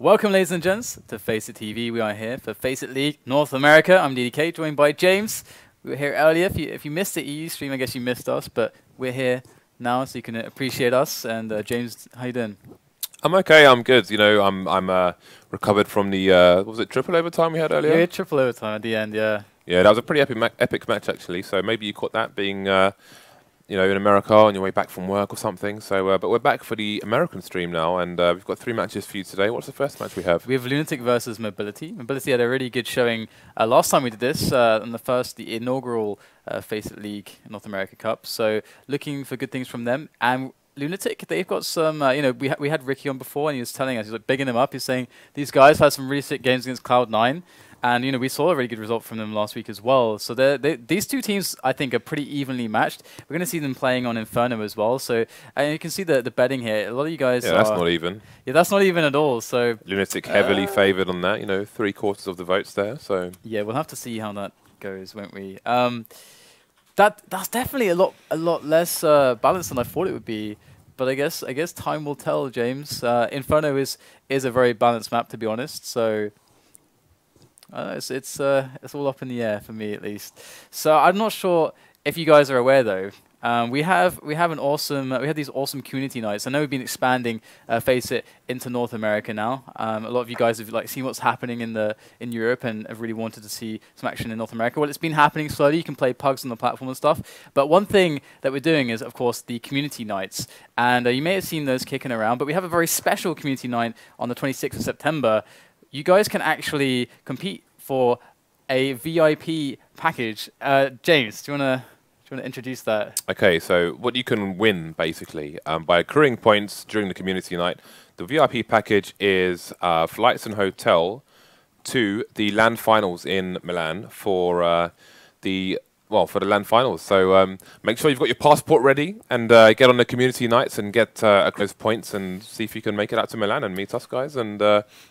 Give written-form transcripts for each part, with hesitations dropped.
Welcome, ladies and gents, to FaceIt TV. We are here for FaceIt League North America. I'm DDK, joined by James. We were here earlier. If you missed the EU stream, I guess you missed us, but we're here now, so you can appreciate us. And James, how you doing? I'm okay. I'm good. You know, I'm recovered from the what was it, triple overtime we had earlier? Yeah, triple overtime at the end. Yeah. Yeah, that was a pretty epic match actually. So maybe you caught that being. You know, in America on your way back from work or something. So, but we're back for the American stream now, and we've got three matches for you today. What's the first match we have? We have LunatiK versus Mobility. Mobility had a really good showing last time we did this, on the inaugural FaceIt League North America Cup. So, looking for good things from them. And LunatiK, they've got some, you know, we had Ricky on before, and he was telling us, he's like bigging them up. He's saying these guys had some really sick games against Cloud9. And, you know, we saw a really good result from them last week as well. So these two teams, I think, are pretty evenly matched. We're going to see them playing on Inferno as well. So you can see the betting here. A lot of you guys are... Yeah, that's not even. Yeah, that's not even at all. So LunatiK heavily favoured on that, you know, 3/4 of the votes there. So yeah, we'll have to see how that goes, won't we? That's definitely a lot less balanced than I thought it would be. But I guess time will tell, James. Inferno is a very balanced map, to be honest. So... it's all up in the air for me at least. So I'm not sure if you guys are aware though. We have these awesome community nights. I know we've been expanding FaceIt into North America now. A lot of you guys have like seen what's happening in Europe and have really wanted to see some action in North America. Well, it's been happening slowly. You can play pugs on the platform and stuff. But one thing that we're doing is, of course, the community nights. And you may have seen those kicking around. But we have a very special community night on the 26th of September. You guys can actually compete for a VIP package. James, do you wanna introduce that? Okay, so what you can win basically by accruing points during the community night. The VIP package is flights and hotel to the LAN finals in Milan for the LAN finals. So make sure you've got your passport ready and get on the community nights and get accrued points and see if you can make it out to Milan and meet us guys. And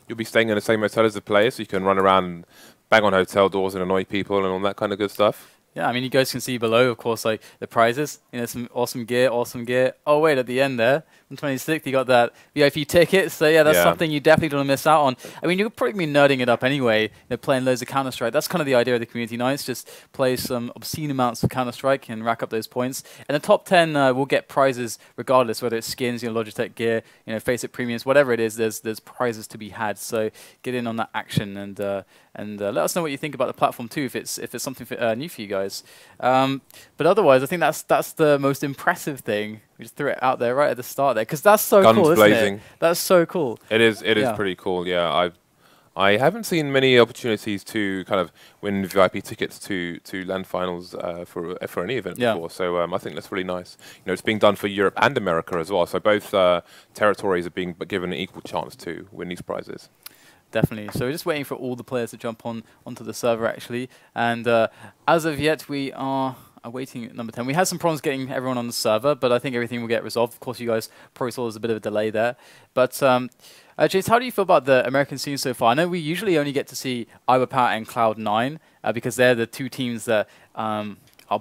you'll be staying in the same hotel as the players, so you can run around and bang on hotel doors and annoy people and all that kind of good stuff. Yeah, I mean, you guys can see below, of course, like the prizes. You know, some awesome gear. Oh wait, at the end there, on 26th, you got that VIP ticket. So yeah, that's something you definitely don't want to miss out on. I mean, you're probably be nerding it up anyway. You know, playing loads of Counter-Strike. That's kind of the idea of the community nights. Just play some obscene amounts of Counter-Strike and rack up those points. And the top 10 will get prizes regardless, whether it's skins, you know, Logitech gear, you know, FaceIt premiums, whatever it is. There's prizes to be had. So get in on that action and. Let us know what you think about the platform too, if it's something new for you guys. But otherwise, I think that's the most impressive thing. We just threw it out there right at the start there, because that's so cool, isn't it? That's so cool. It is pretty cool. Yeah, I haven't seen many opportunities to kind of win VIP tickets to LAN finals for any event before. So I think that's really nice. You know, it's being done for Europe and America as well. So both territories are being given an equal chance to win these prizes. Definitely. So we're just waiting for all the players to jump onto the server, actually. And as of yet, we are awaiting number 10. We had some problems getting everyone on the server, but I think everything will get resolved. Of course, you guys probably saw there's a bit of a delay there. But James, how do you feel about the American scene so far? I know we usually only get to see iBUYPOWER and Cloud9 because they're the two teams that... are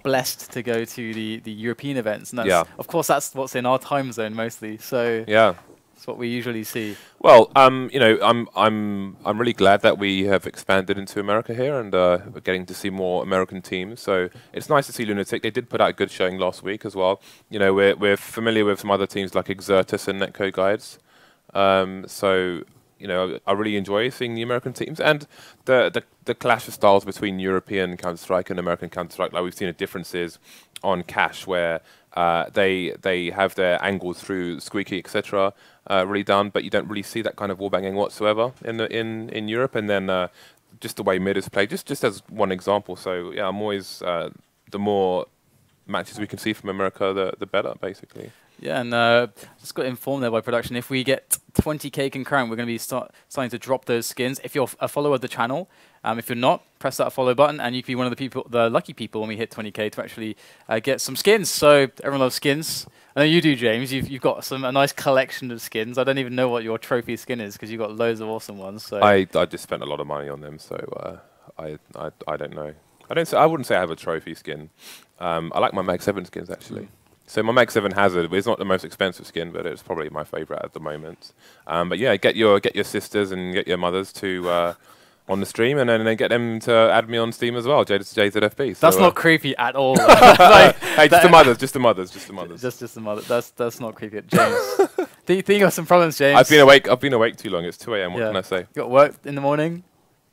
blessed to go to the European events. And that's, of course, that's what's in our time zone mostly. So yeah. That's what we usually see. Well, you know, I'm really glad that we have expanded into America here and we're getting to see more American teams. So it's nice to see LunatiK. They did put out a good showing last week as well. You know, we're familiar with some other teams like Exertus and NetcodeGuides. So you know, I really enjoy seeing the American teams and the clash of styles between European Counter-Strike and American Counter-Strike. Like we've seen the differences on cash where they have their angles through squeaky etc. Really down, but you don't really see that kind of wall banging whatsoever in Europe. And then just the way mid is played, just as one example. So yeah, I'm always the more matches we can see from America, the better basically. Yeah, and just got informed there by production. If we get 20k concurrent, we're going to be starting to drop those skins. If you're a follower of the channel, if you're not, press that follow button, and you can be one of the people, the lucky people, when we hit 20k to actually get some skins. So everyone loves skins. I know you do, James. You've got a nice collection of skins. I don't even know what your trophy skin is because you've got loads of awesome ones. So I just spent a lot of money on them, so I don't know. I wouldn't say I have a trophy skin. I like my Mag 7 skins actually. So my Mag 7 Hazard, it's not the most expensive skin, but it's probably my favorite at the moment. But yeah, get your sisters and get your mothers to on the stream, and then get them to add me on Steam as well, jzfp. So that's not creepy at all. Like, hey, just the mothers, just the mothers, just the mothers. Just the mothers. That's not creepy, James. Do you think you got some problems, James? I've been awake too long. It's 2 a.m. What can I say? You got work in the morning.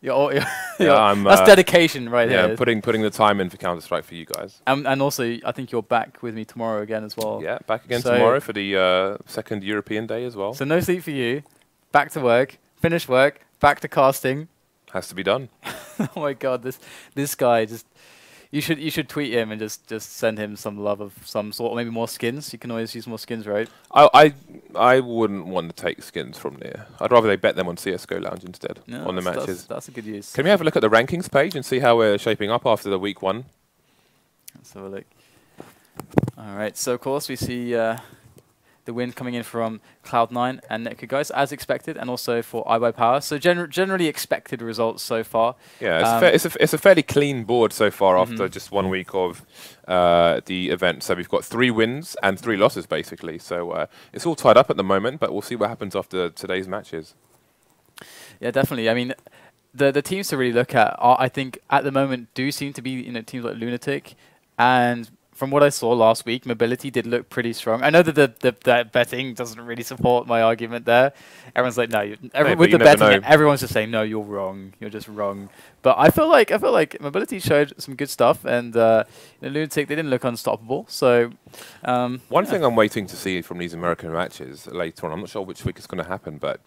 That's dedication right there. Yeah, putting the time in for Counter-Strike for you guys. And also, I think you're back with me tomorrow again as well. Yeah, back again tomorrow for the second European day as well. So no sleep for you. Back to work. Finish work. Back to casting. Has to be done. Oh my God, this guy just. You should tweet him and just send him some love of some sort, or maybe more skins. You can always use more skins, right? I wouldn't want to take skins from there. I'd rather they bet them on CS:GO Lounge instead, on the matches. That's a good use. Can we have a look at the rankings page and see how we're shaping up after the week 1? Let's have a look. All right, so of course we see the win coming in from Cloud9 and NetcodeGuides, as expected, and also for iBUYPOWER. So generally expected results so far. Yeah, it's a fairly clean board so far after just 1 week of the event. So we've got 3 wins and 3 losses, basically. So it's all tied up at the moment, but we'll see what happens after today's matches. Yeah, definitely. I mean, the teams to really look at are, I think, at the moment, do seem to be teams like LunatiK and... From what I saw last week, Mobility did look pretty strong. I know that the betting doesn't really support my argument there. Everyone's like, everyone's just saying, no, you're wrong. You're just wrong. But I feel like Mobility showed some good stuff, and LunatiK, they didn't look unstoppable. So one thing I'm waiting to see from these American matches later on, I'm not sure which week it's going to happen, but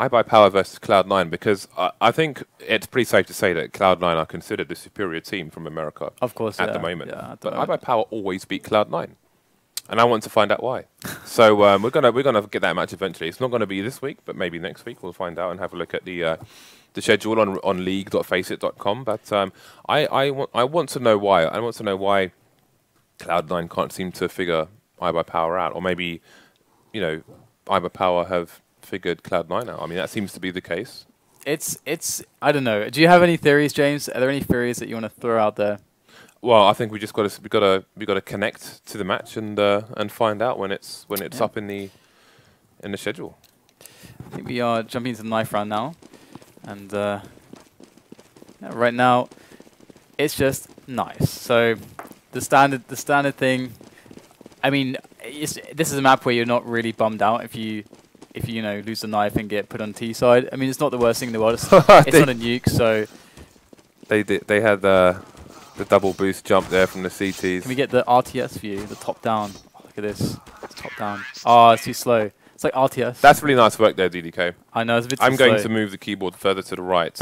iBUYPOWER versus Cloud9, because I think it's pretty safe to say that Cloud9 are considered the superior team from America. Of course, at the moment. Yeah, but iBUYPOWER always beat Cloud9, and I want to find out why. So we're gonna get that match eventually. It's not gonna be this week, but maybe next week we'll find out and have a look at the schedule on league.faceit.com. But I want to know why. I want to know why Cloud9 can't seem to figure iBUYPOWER out, or maybe iBUYPOWER have figured Cloud9 out. I mean, that seems to be the case. It's I don't know. Do you have any theories, James? Are there any theories that you want to throw out there? Well, I think we just gotta connect to the match and find out when it's up in the schedule. I think we are jumping into the knife round now, and right now it's just knives. So the standard thing. I mean, this is a map where you're not really bummed out if you lose the knife and get put on T side. I mean, it's not the worst thing in the world. It's not a nuke, so they had the double boost jump there from the CTs. Can we get the RTS view, the top down? Oh, look at this, it's top down. Oh, it's too slow. It's like RTS. That's really nice work there, DDK. I know, it's a bit. I'm going to move the keyboard further to the right.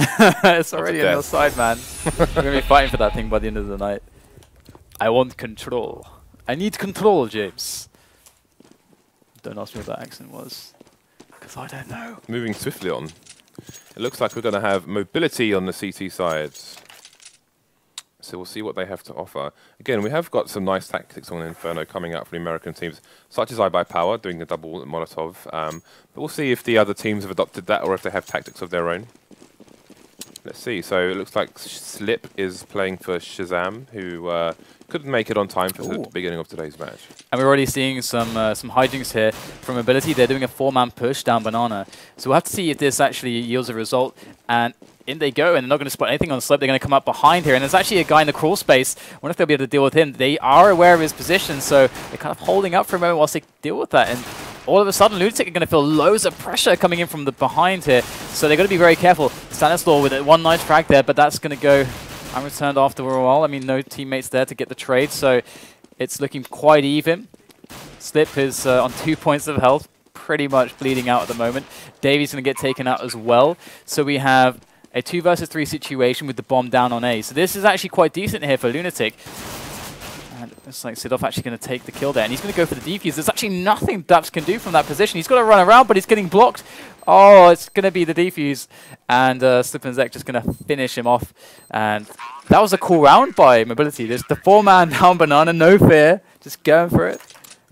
It's already on your side, man. We're gonna be fighting for that thing by the end of the night. I want control. I need control, James. Don't ask me what that accent was. I don't know. Moving swiftly on. It looks like we're going to have Mobility on the CT side. So we'll see what they have to offer. Again, we have got some nice tactics on Inferno coming out from the American teams, such as iBUYPOWER doing the double Molotov. But we'll see if the other teams have adopted that or if they have tactics of their own. Let's see. So it looks like Slip is playing for Shazam, who couldn't make it on time for the beginning of today's match. And we're already seeing some hijinks here from Mobility. They're doing a 4-man push down Banana. So we'll have to see if this actually yields a result. And in they go, and they're not going to spot anything on Slip. They're going to come up behind here. And there's actually a guy in the crawl space. I wonder if they'll be able to deal with him. They are aware of his position, so they're kind of holding up for a moment whilst they deal with that. And all of a sudden, LunatiK are going to feel loads of pressure coming in from the behind here. So they've got to be very careful. Stanislaw with a one-night frag there, but that's going to go unreturned after a while. I mean, no teammates there to get the trade, so it's looking quite even. Slip is on 2 points of health, pretty much bleeding out at the moment. Davey's going to get taken out as well. So we have a 2 versus 3 situation with the bomb down on A. So this is actually quite decent here for LunatiK. And it's like Sidoff actually going to take the kill there, and he's going to go for the defuse. There's actually nothing Daps can do from that position. He's got to run around, but he's getting blocked. Oh, it's going to be the defuse, and Slip and Zek just going to finish him off. And that was a cool round by Mobility. There's the 4-man down Banana, no fear, just going for it.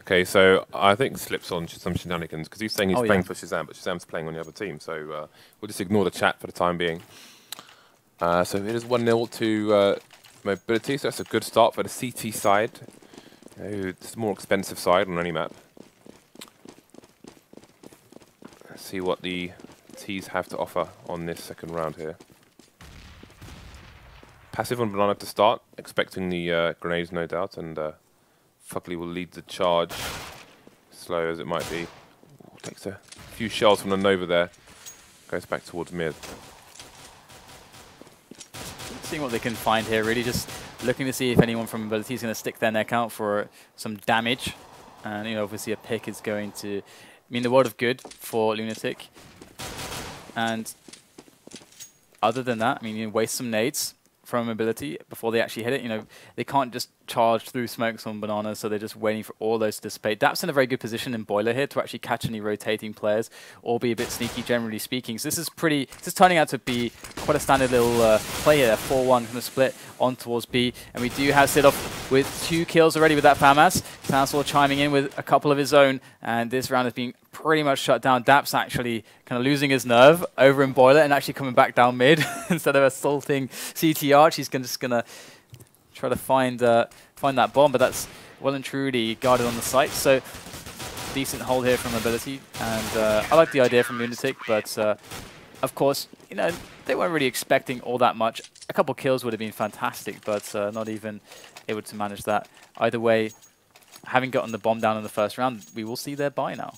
Okay, so I think Slip's on some shenanigans, because he's saying he's playing for Shazam, but Shazam's playing on the other team, so we'll just ignore the chat for the time being. So it is 1-0 to... Mobility, so that's a good start for the CT side. It's the more expensive side on any map. Let's see what the T's have to offer on this second round here. Passive on Banana to start, expecting the grenades no doubt, and FugLy will lead the charge, slow as it might be. Ooh, takes a few shells from the Nova there, goes back towards mid. Seeing what they can find here, really just looking to see if anyone from Mobility is going to stick their neck out for some damage. And you know, obviously a pick is going to mean the world of good for LunatiK. And other than that, I mean, you waste some nades from Mobility before they actually hit it. You know, they can't just charge through smokes on Banana, so they're just waiting for all those to dissipate. Daps in a very good position in Boiler here to actually catch any rotating players or be a bit sneaky, generally speaking. So this is turning out to be quite a standard little play here. 4-1 from the split on towards B, and we do have Sidoff with 2 kills already with that FAMAS. Stanislaw chiming in with a couple of his own, and this round has been pretty much shut down. Daps actually kind of losing his nerve over in Boiler and actually coming back down mid instead of assaulting CT Arch. He's just gonna try to find that bomb, but that's well and truly guarded on the site. So decent hold here from Mobility, and I like the idea from LunatiK, but of course, you know, they weren't really expecting all that much. A couple kills would have been fantastic, but not even able to manage that. Either way, having gotten the bomb down in the first round, we will see their buy now.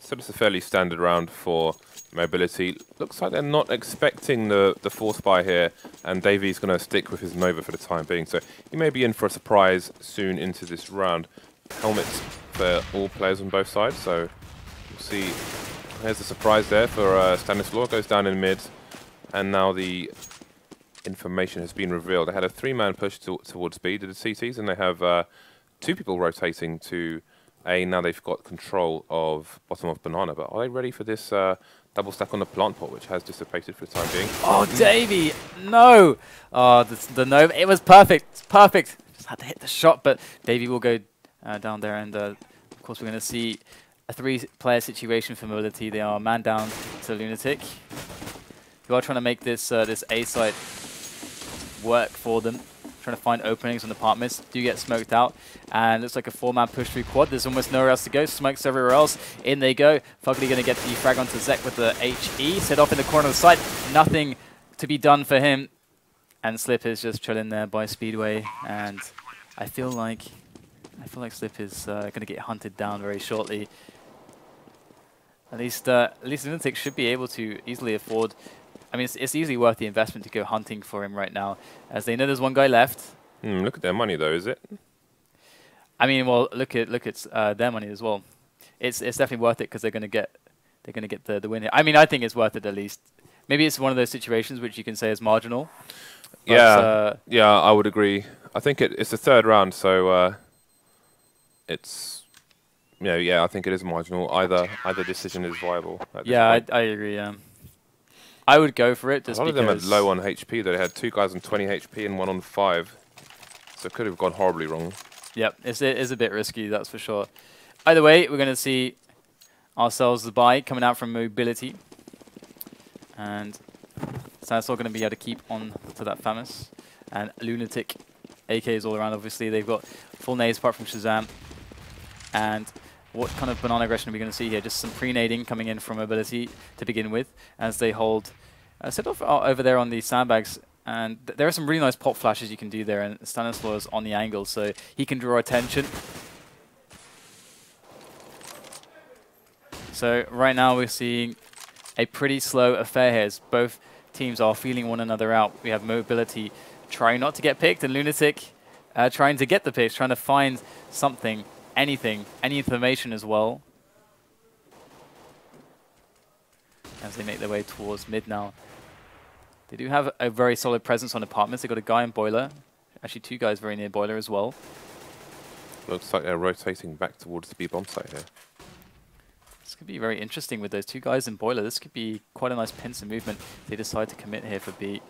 So it's a fairly standard round for Mobility. Looks like they're not expecting the force buy here, and Davey's going to stick with his Nova for the time being. So he may be in for a surprise soon into this round. Helmets for all players on both sides, so we'll see. There's a surprise there for Stanislaw. Goes down in mid, and now the information has been revealed. They had a 3-man push towards B to the CTs, and they have 2 people rotating to A. Now they've got control of bottom of Banana, but are they ready for this double stack on the plant pot, which has dissipated for the time being? Oh, Davey! No! Oh, the Nova. It was perfect. Perfect. Just had to hit the shot, but Davey will go down there, and of course we're going to see a 3-player situation for Mobility. They are man down to LunatiK, who are trying to make this this A site work for them. Trying to find openings on the part miss. Do get smoked out, and looks like a 4-man push through quad. There's almost nowhere else to go. Smokes everywhere else. In they go. FugLy going to get the frag onto Zek with the HE. Set off in the corner of the site. Nothing to be done for him. And Slip is just chilling there by Speedway. And I feel like Slip is going to get hunted down very shortly. At least LunatiK should be able to easily afford. I mean, it's easily worth the investment to go hunting for him right now, as they know there's one guy left. Look at their money, though, is it? I mean, well, look at their money as well. It's definitely worth it, because they're gonna get the win here. I mean, I think it's worth it at least. Maybe it's one of those situations which you can say is marginal. Yeah, yeah, I would agree. I think it's the third round, so it's, you know, yeah, I think it is marginal. Either decision is viable. Yeah, I agree. Yeah. I would go for it. Just a lot of them had low on HP, though. They had 2 guys on 20 HP and 1 on 5. So it could have gone horribly wrong. Yep, it is a bit risky, that's for sure. Either way, we're going to see ourselves the buy coming out from Mobility. And Stanislaw going to be able to keep on to that FAMAS. And LunatiK, AKs all around, obviously. They've got full nades apart from Shazam. And what kind of Banana aggression are we going to see here? Just some pre-nading coming in from Mobility to begin with, as they hold Sidoff over there on the sandbags. And there are some really nice pop flashes you can do there, and Stanislaw is on the angle, so he can draw attention. So right now we're seeing a pretty slow affair here, as both teams are feeling one another out. We have Mobility trying not to get picked, and LunatiK trying to get the picks, trying to find something. Anything, any information as well, as they make their way towards mid now. They do have a very solid presence on apartments. They've got a guy in Boiler, actually 2 guys very near Boiler as well. Looks like they're rotating back towards the B bomb site here. This could be very interesting with those 2 guys in Boiler. This could be quite a nice pincer movement if they decide to commit here for B.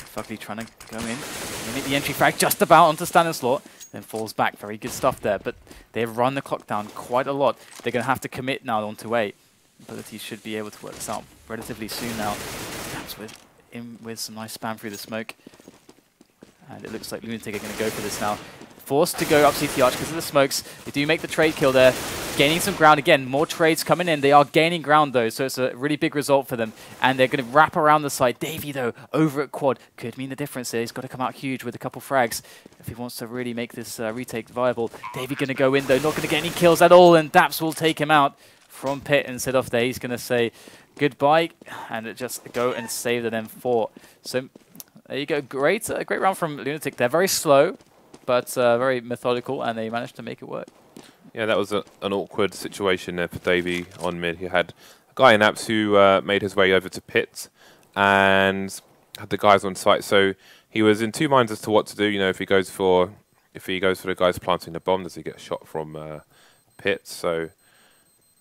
FugLy trying to go in. They make the entry frag just about onto Stanislaw. Then falls back. Very good stuff there, but they've run the clock down quite a lot. They're going to have to commit now onto A. Mobility should be able to work this out relatively soon now. Daps with some nice spam through the smoke. And it looks like LunatiK are going to go for this now. forced to go up CT Arch because of the smokes. They do make the trade kill there. Gaining some ground again. More trades coming in. They are gaining ground, though, so it's a really big result for them. And they're going to wrap around the side. Davey, though, over at Quad. Could mean the difference here. He's got to come out huge with a couple frags if he wants to really make this retake viable. Davey going to go in, though. Not going to get any kills at all, and Daps will take him out from Pit and Sidoff there. He's going to say goodbye and just go and save the M4. So there you go. Great, great round from LunatiK. They're very slow, but very methodical, and they managed to make it work. Yeah, that was an awkward situation there for Davey on mid. He had a guy in Apps who made his way over to Pit and had the guys on site. So he was in two minds as to what to do. You know, if he goes for the guys planting the bomb, does he get a shot from Pit? So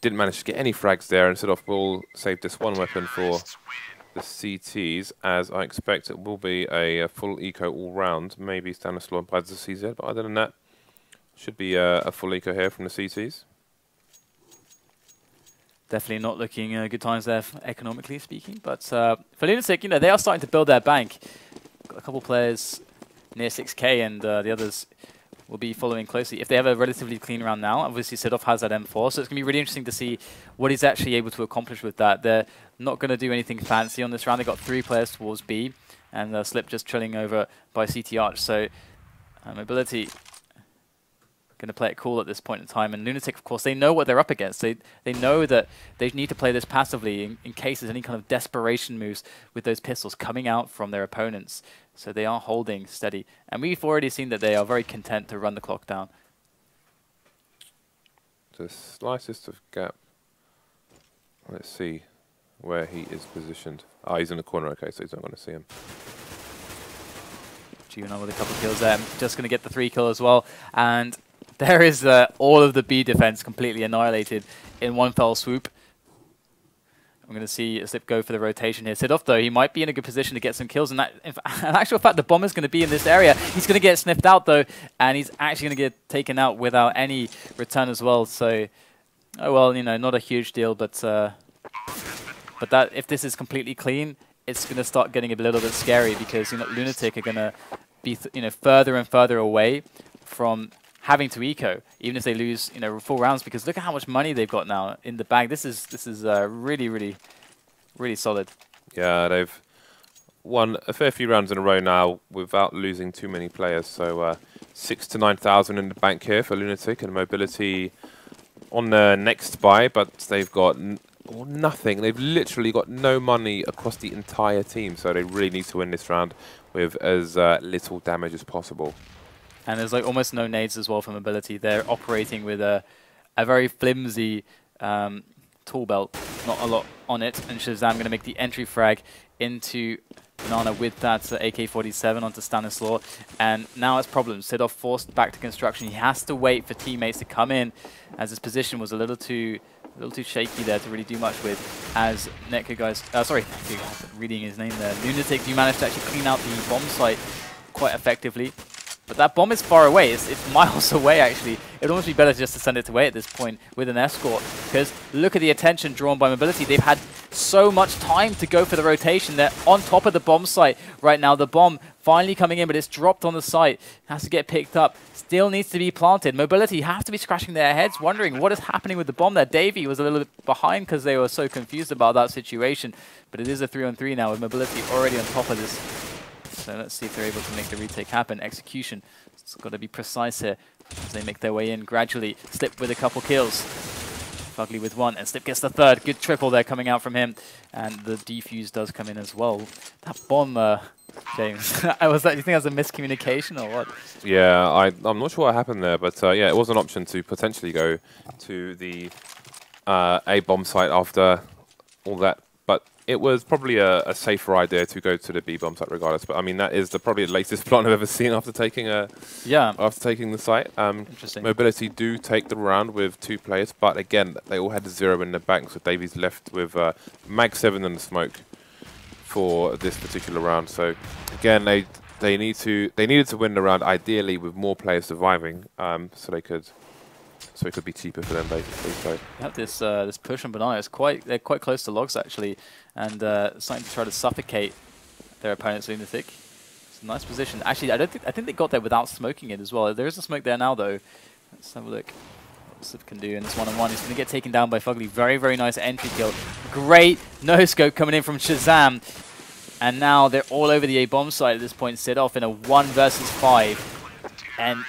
didn't manage to get any frags there, and Sidoff will save this one weapon for the CTs, as I expect it will be a full eco all round. Maybe Stanislaw buys the CZ, but other than that, should be a full eco here from the CTs. Definitely not looking good times there, economically speaking. But for LunatiK, you know, they are starting to build their bank. Got a couple players near 6K, and the others will be following closely. If they have a relatively clean round now, obviously Sidoff has that M4, so it's going to be really interesting to see what he's actually able to accomplish with that. They're not going to do anything fancy on this round. They've got three players towards B, and Slip just chilling over by CT Arch. So Mobility going to play it cool at this point in time. And LunatiK, of course, they know what they're up against. They know that they need to play this passively in case there's any kind of desperation moves with those pistols coming out from their opponents. So they are holding steady. And we've already seen that they are very content to run the clock down. The slightest of gap. Let's see where he is positioned. Ah, he's in the corner, okay, so he's not going to see him. G1 with a couple of kills there. Just going to get the 3 kill as well. And there is all of the B defense completely annihilated in one fell swoop. I'm going to see Slip go for the rotation here. Sidoff, though, he might be in a good position to get some kills. And that, in actual fact, the bomber's going to be in this area. He's going to get sniffed out, though, and he's actually going to get taken out without any return as well. So, oh well, you know, not a huge deal, but that if this is completely clean, it's going to start getting a little bit scary because, you know, LunatiK are going to be further and further away from having to eco, even if they lose, you know, 4 rounds, because look at how much money they've got now in the bag. This is really, really, really solid. Yeah, they've won a fair few rounds in a row now without losing too many players. So 6,000 to 9,000 in the bank here for LunatiK, and Mobility on the next buy, but they've got nothing. They've literally got no money across the entire team. So they really need to win this round with as little damage as possible. And there's like almost no nades as well from Mobility. They're operating with a very flimsy tool belt, not a lot on it. And Shazam going to make the entry frag into Nana with that AK-47 onto Stanislaw. And now it's problems. Sidoff forced back to construction. He has to wait for teammates to come in, as his position was a little too shaky there to really do much with. As NetcodeGuides, sorry, reading his name there. LunatiK, you managed to actually clean out the bomb site quite effectively. But that bomb is far away. It's miles away, actually. It would almost be better just to send it away at this point with an escort, because look at the attention drawn by Mobility. They've had so much time to go for the rotation. They're on top of the bomb site right now. The bomb finally coming in, but it's dropped on the site. Has to get picked up. Still needs to be planted. Mobility have to be scratching their heads, wondering what is happening with the bomb there. Davey was a little bit behind because they were so confused about that situation. But it is a 3-on-3 now, with Mobility already on top of this. So let's see if they're able to make the retake happen. Execution, it's got to be precise here as they make their way in gradually. Slip with a couple kills. FugLy with 1, and Slip gets the 3rd. Good triple there coming out from him. And the defuse does come in as well. That bomb, James, do you think that was a miscommunication or what? Yeah, I'm not sure what happened there, but yeah, it was an option to potentially go to the A bomb site after all that. It was probably a safer idea to go to the B bomb site regardless, but I mean that is probably the latest plant I've ever seen after taking the site. Interesting. Mobility do take the round with 2 players, but again they all had 0 in the bank, so Davey's left with Mag 7 and the smoke for this particular round. So again they needed to win the round ideally with more players surviving, so it could be cheaper for them basically. So yeah, this push on banana is they're quite close to Logs actually, and starting to try to suffocate their opponents LunatiK. So Nice position. Actually, I think they got there without smoking it as well. There is a smoke there now, though. Let's have a look. What Slip can do in this one-on-one. He's going to get taken down by FugLy. Very, very nice entry kill. Great no-scope coming in from Shazam. And now they're all over the A-bomb site at this point. Sidoff in a 1 versus 5. And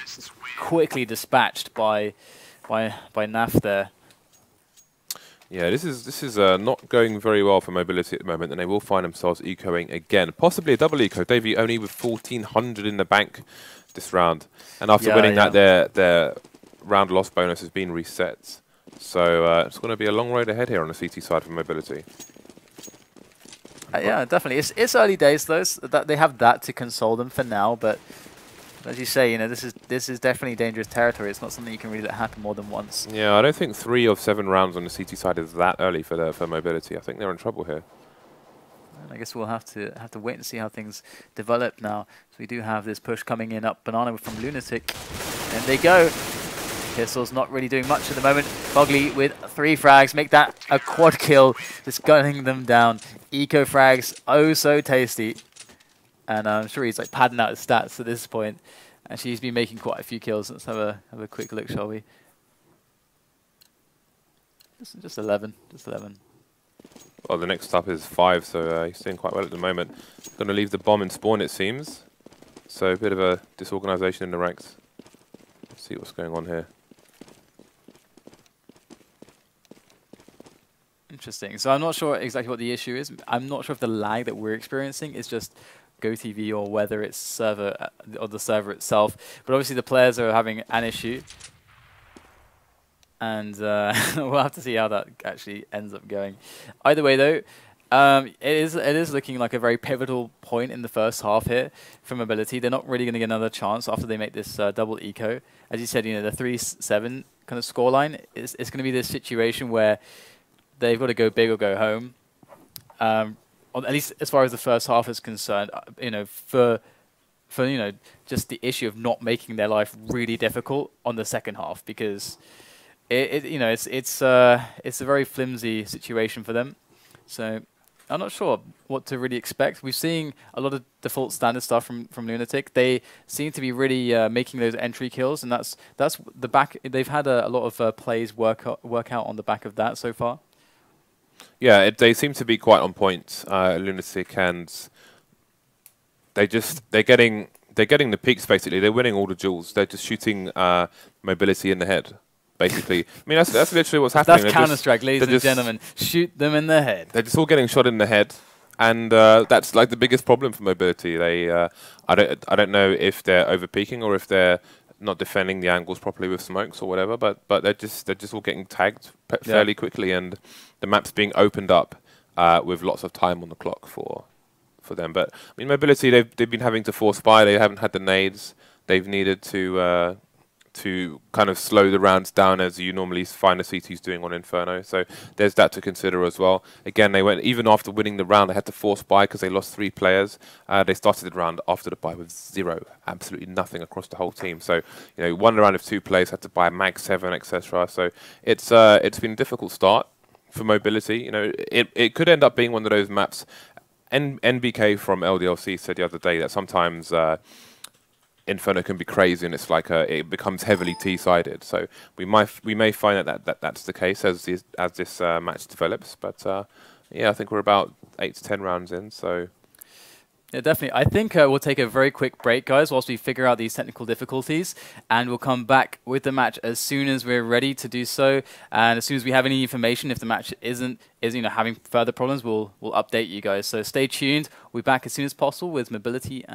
quickly dispatched by NAF there. Yeah, this is not going very well for Mobility at the moment, and they will find themselves ecoing again. Possibly a double eco. Davey only with 1,400 in the bank this round. And after winning that, their round loss bonus has been reset. So it's going to be a long road ahead here on the CT side for Mobility. Yeah, definitely. It's early days, though. They have that to console them for now, but as you say, you know, this is definitely dangerous territory. It's not something you can really let happen more than once. Yeah, I don't think 3 of 7 rounds on the CT side is that early for Mobility. I think they're in trouble here. And I guess we'll have to wait and see how things develop now. So we do have this push coming in up Banana from LunatiK, and they go. Kissel's not really doing much at the moment. FugLy with 3 frags, make that a quad kill, just gunning them down. Eco frags, oh so tasty. And I'm sure he's like padding out his stats at this point. Actually, he's been making quite a few kills. Let's have a quick look, shall we? Just 11, just 11. Well, the next up is 5, so he's doing quite well at the moment. Going to leave the bomb in spawn, it seems. So a bit of a disorganisation in the ranks. Let's see what's going on here. Interesting. So I'm not sure exactly what the issue is. I'm not sure if the lag that we're experiencing is just GoTV or whether it's server or the server itself. But obviously the players are having an issue. And we'll have to see how that actually ends up going. Either way, though, it is looking like a very pivotal point in the first half here for Mobility. They're not really going to get another chance after they make this double eco. As you said, you know, the 3-7 kind of scoreline, it's going to be this situation where they've got to go big or go home. At least as far as the first half is concerned, you know, for you know, just the issue of not making their life really difficult on the second half, because it you know, it's a very flimsy situation for them. So I'm not sure what to really expect. We're seeing a lot of default standard stuff from LunatiK. They seem to be really making those entry kills, and that's the back. They've had a lot of plays work out on the back of that so far. Yeah, they seem to be quite on point, LunatiK, and they're getting the peaks basically. They're winning all the duels. They're just shooting Mobility in the head, basically. I mean, that's literally what's happening. That's Counter-Strike, ladies and gentlemen. Shoot them in the head. They're just all getting shot in the head, and that's like the biggest problem for Mobility. They I don't know if they're overpeaking or if they're not defending the angles properly with smokes or whatever, but they're just all getting tagged fairly quickly, and the map's being opened up with lots of time on the clock for them. But I mean, Mobility, they've been having to force buy. They haven't had the nades. They've needed to kind of slow the rounds down, as you normally find the CTs doing on Inferno. So there's that to consider as well. Again, they went, even after winning the round, they had to force buy because they lost 3 players. They started the round after the buy with 0, absolutely nothing across the whole team. So, you know, won the round of 2 players, had to buy Mag 7, etc. So it's been a difficult start for Mobility. You know, it could end up being one of those maps. NBK from LDLC said the other day that sometimes Inferno can be crazy, and it's like it becomes heavily T-sided. So we may find that's the case as this match develops. But yeah, I think we're about 8 to 10 rounds in. So yeah, definitely. I think we'll take a very quick break, guys, whilst we figure out these technical difficulties, and we'll come back with the match as soon as we're ready to do so. And as soon as we have any information, if the match is you know having further problems, we'll update you guys. So stay tuned. We'll be back as soon as possible with Mobility. And